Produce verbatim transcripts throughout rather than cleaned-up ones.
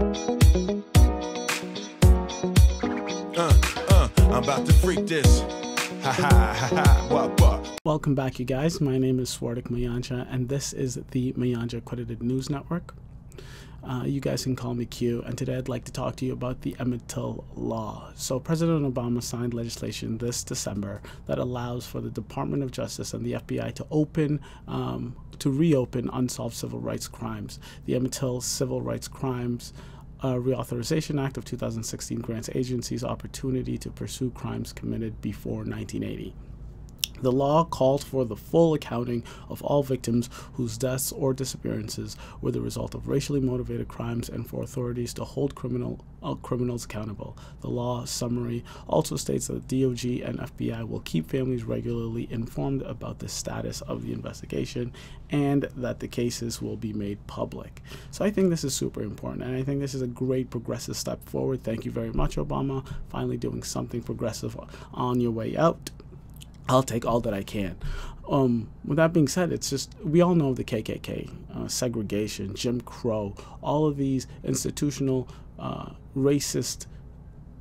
Uh, uh, I'm about to freak this. Ha ha ha ha. What, what? Welcome back, you guys. My name is Swardiq Mayanja, and this is the Mayanja Accredited News Network. Uh, you guys can call me Q, and today I'd like to talk to you about the Emmett Till law. So President Obama signed legislation this December that allows for the Department of Justice and the F B I to open, um, to reopen unsolved civil rights crimes. The Emmett Till Civil Rights Crimes Uh, Reauthorization Act of two thousand sixteen grants agencies opportunity to pursue crimes committed before nineteen eighty. The law called for the full accounting of all victims whose deaths or disappearances were the result of racially motivated crimes and for authorities to hold criminal, uh, criminals accountable. The law summary also states that the D O J and F B I will keep families regularly informed about the status of the investigation and that the cases will be made public. So I think this is super important, and I think this is a great progressive step forward. Thank you very much, Obama, finally doing something progressive on your way out. I'll take all that I can. Um, with that being said, it's just, we all know the K K K, uh, segregation, Jim Crow, all of these institutional, uh, racist,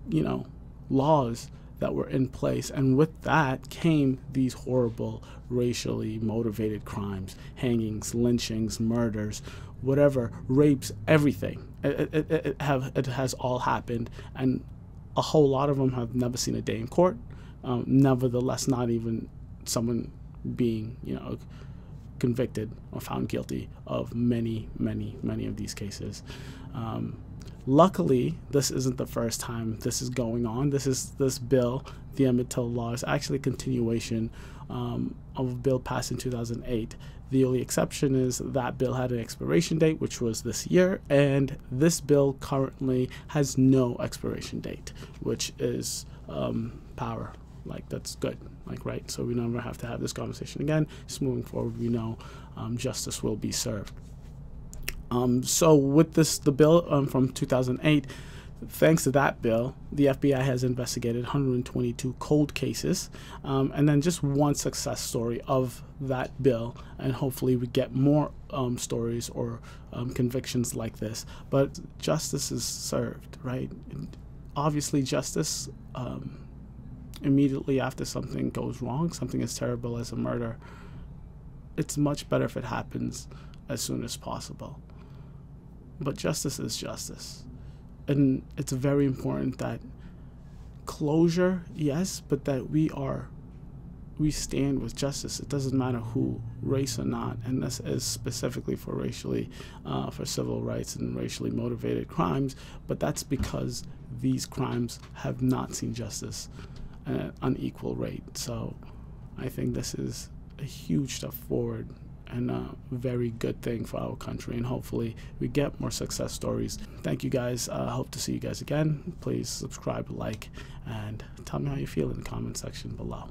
you know, laws that were in place. And with that came these horrible racially motivated crimes, hangings, lynchings, murders, whatever, rapes, everything. It, it, it, have, it has all happened. And a whole lot of them have never seen a day in court. Um, nevertheless, not even someone being, you know, convicted or found guilty of many, many, many of these cases. Um, luckily, this isn't the first time this is going on. This is this bill, the Emmett Till law, is actually a continuation um, of a bill passed in two thousand eight. The only exception is that bill had an expiration date, which was this year, and this bill currently has no expiration date, which is um, power. Like, that's good, like, right? So we never have to have this conversation again. Just moving forward, we know um, justice will be served. Um, so with this, the bill um, from two thousand eight, thanks to that bill, the F B I has investigated one hundred twenty-two cold cases, um, and then just one success story of that bill, and hopefully we get more um, stories or um, convictions like this. But justice is served, right? And obviously justice um, immediately after something goes wrong, something as terrible as a murder, it's much better if it happens as soon as possible. But justice is justice. And it's very important that closure, yes, but that we are, we stand with justice. It doesn't matter who, race or not, and this is specifically for racially, uh, for civil rights and racially motivated crimes, but that's because these crimes have not seen justice at an unequal rate. So I think this is a huge step forward and a very good thing for our country, and hopefully we get more success stories. Thank you guys. I uh, hope to see you guys again. Please subscribe, like, and tell me how you feel in the comment section below.